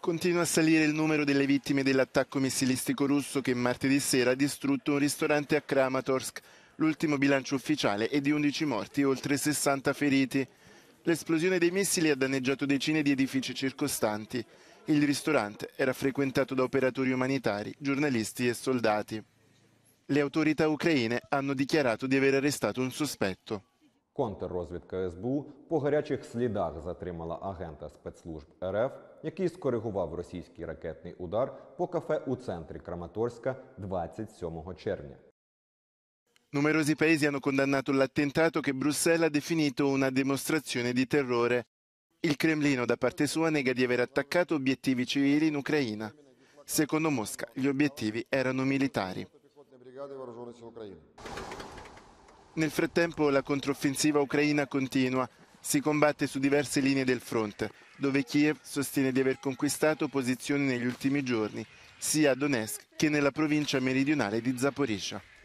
Continua a salire il numero delle vittime dell'attacco missilistico russo che martedì sera ha distrutto un ristorante a Kramatorsk. L'ultimo bilancio ufficiale è di 11 morti e oltre 60 feriti. L'esplosione dei missili ha danneggiato decine di edifici circostanti. Il ristorante era frequentato da operatori umanitari, giornalisti e soldati. Le autorità ucraine hanno dichiarato di aver arrestato un sospetto. Контррозвідка СБУ по гарячих слідах затримала агента спецслужб РФ, який скоригував російський ракетний удар по кафе у центрі Краматорська 27 червня. Numerosi paesi hanno condannato l'attentato che Bruxelles ha definito una dimostrazione di terrore. Il Cremlino da parte sua nega di aver attaccato obiettivi civili in Ucraina. Secondo Mosca, gli obiettivi erano militari. Nel frattempo la controffensiva ucraina continua. Si combatte su diverse linee del fronte, dove Kiev sostiene di aver conquistato posizioni negli ultimi giorni, sia a Donetsk che nella provincia meridionale di Zaporizhia.